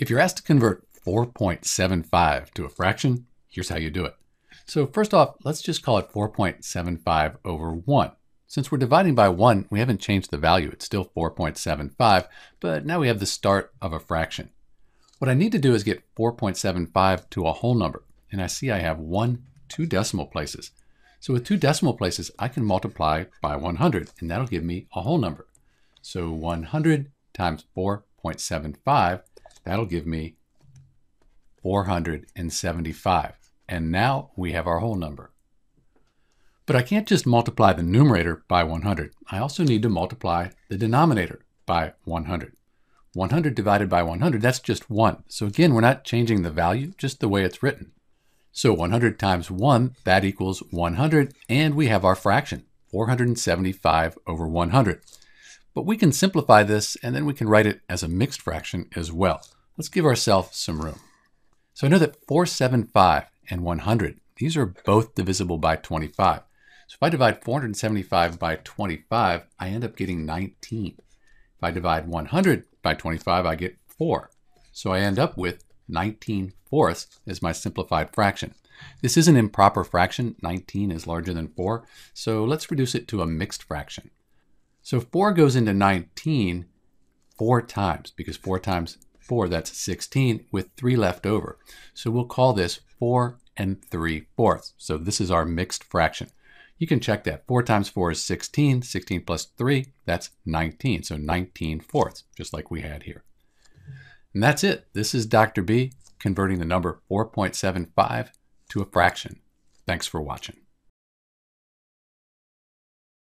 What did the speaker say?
If you're asked to convert 4.75 to a fraction, here's how you do it. So first off, let's just call it 4.75 over 1. Since we're dividing by 1, we haven't changed the value. It's still 4.75, but now we have the start of a fraction. What I need to do is get 4.75 to a whole number, and I see I have 2 decimal places. So with 2 decimal places, I can multiply by 100, and that'll give me a whole number. So 100 times 4.75, that'll give me 475. And now we have our whole number. But I can't just multiply the numerator by 100. I also need to multiply the denominator by 100. 100 divided by 100, that's just 1. So again, we're not changing the value, just the way it's written. So 100 times 1, that equals 100, and we have our fraction, 475 over 100. But we can simplify this, and then we can write it as a mixed fraction as well. Let's give ourselves some room. So I know that 475 and 100, these are both divisible by 25. So if I divide 475 by 25, I end up getting 19. If I divide 100 by 25, I get 4. So I end up with 19/4 is my simplified fraction. This is an improper fraction. 19 is larger than 4. So let's reduce it to a mixed fraction. So 4 goes into 19 4 times, because 4 times 4, that's 16, with 3 left over. So we'll call this 4 3/4. So this is our mixed fraction. You can check that. 4 times 4 is 16. 16 plus 3, that's 19. So 19/4, just like we had here. And that's it. This is Dr. B converting the number 4.75 to a fraction. Thanks for watching.